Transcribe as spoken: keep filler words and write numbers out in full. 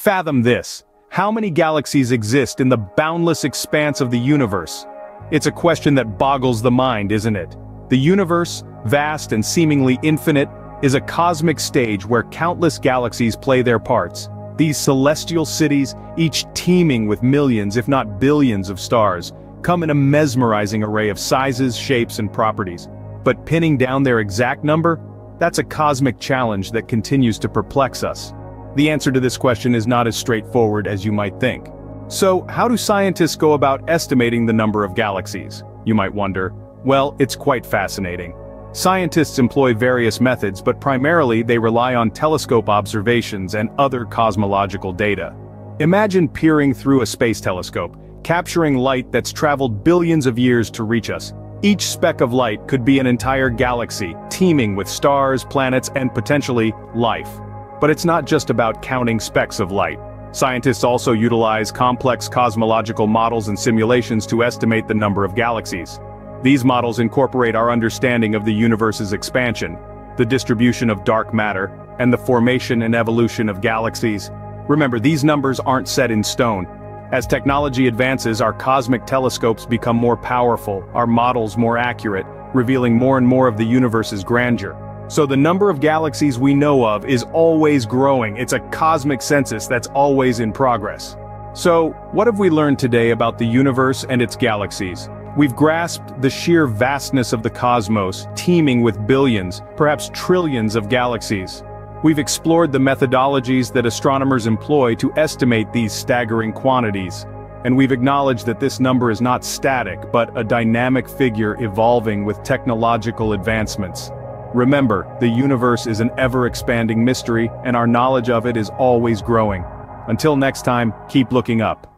Fathom this. How many galaxies exist in the boundless expanse of the universe? It's a question that boggles the mind, isn't it? The universe, vast and seemingly infinite, is a cosmic stage where countless galaxies play their parts. These celestial cities, each teeming with millions if not billions of stars, come in a mesmerizing array of sizes, shapes, and properties. But pinning down their exact number? That's a cosmic challenge that continues to perplex us. The answer to this question is not as straightforward as you might think. So, how do scientists go about estimating the number of galaxies? You might wonder. Well, it's quite fascinating. Scientists employ various methods, but primarily they rely on telescope observations and other cosmological data. Imagine peering through a space telescope, capturing light that's traveled billions of years to reach us. Each speck of light could be an entire galaxy, teeming with stars, planets, and potentially life. But it's not just about counting specks of light. Scientists also utilize complex cosmological models and simulations to estimate the number of galaxies. These models incorporate our understanding of the universe's expansion, the distribution of dark matter, and the formation and evolution of galaxies. Remember, these numbers aren't set in stone. As technology advances, our cosmic telescopes become more powerful, our models more accurate, revealing more and more of the universe's grandeur. So the number of galaxies we know of is always growing. It's a cosmic census that's always in progress. So, what have we learned today about the universe and its galaxies? We've grasped the sheer vastness of the cosmos, teeming with billions, perhaps trillions of galaxies. We've explored the methodologies that astronomers employ to estimate these staggering quantities. And we've acknowledged that this number is not static, but a dynamic figure evolving with technological advancements. Remember, the universe is an ever-expanding mystery, and our knowledge of it is always growing. Until next time, keep looking up.